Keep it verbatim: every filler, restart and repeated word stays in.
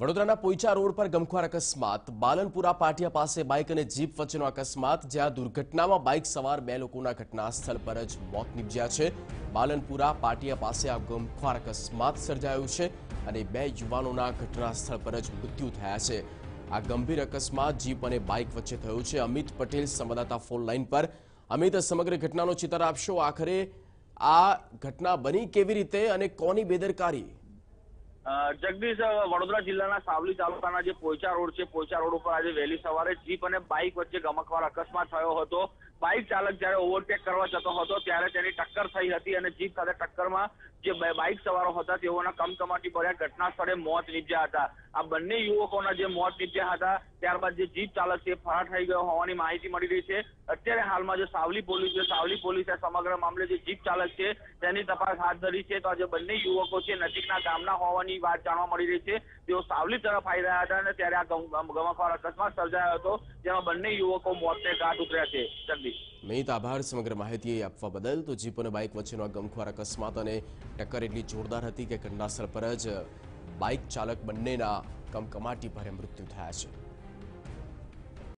વડોદરાના પોઈચા રોડ પર ગમખ્વાર અકસ્માત। બાલનપુરા પાટિયા પાસે બાઇક અને જીપ વચ્ચેનો અકસ્માત, જ્યાં દુર્ઘટનામાં બાઇક સવાર બે લોકોના ઘટનાસ્થળ પર જ મોત નિપજ્યા છે। બાલનપુરા પાટિયા પાસે આ ગમખ્વાર અકસ્માત સર્જાયો છે અને બે યુવાનોના ઘટનાસ્થળ પર જ મૃત્યુ થયા છે। આ ગંભીર અકસ્માત જીપ અને બાઇક વચ્ચે થયો છે। અમિત પટેલ સંવાદદાતા ફોન લાઈન પર। અમિત, સમગ્ર ઘટનાનો ચિતાર આપશો, આખરે આ ઘટના બની કેવી રીતે અને કોની બેદરકારી? जगदीश, वडोदरा जिल्लाना सावली तालुकाना जे पोइचा रोड छे, पोइचा रोड पर आज वहेली सवारे जीप अने बाइक वच्चे गमकवार अकस्मात थयो हतो। बाइक चालक ज्यारे ओवरटेक करवा जतो हतो त्यारे तेनी टक्कर थई हती अने जीप साथे टक्करमां जे बाइक सवारो हता तेओना कमकमाटी भर्या घटनास्थळे मौत निपज्या हता। आ बंने युवकोना जे मौत निपज्या हता। त्यारबाद जे जीप चालक छे फरार थई गयो होवानी माहिती मळी रही छे। अत्यारे हालमां जे सावली पोलीस छे, सावली पोलीसे समग्र मामले जे जीप चालक छे तेनी तपास हाथ धरी छे। तो आ जे बंने युवको छे नजीकना गामना होवानी वात जाणवा मळी रही छे। तेओ सावली तरफ आई रह्या हता अने त्यारे आ गमकवार अकस्मात सर्जायो हतो, जेमां बंने युवको मोतने घाट उतर्या छे। मेहता, आभार समग्र माहिती आपवा बदल। तो जीप और बाइक वच्चेनो गमख्वार अकस्मात अने टक्कर एटली जोरदार हती के घटनास्थल पर ज बाइक चालक बंनेना कमकमाटी भरे मृत्यु थया छे।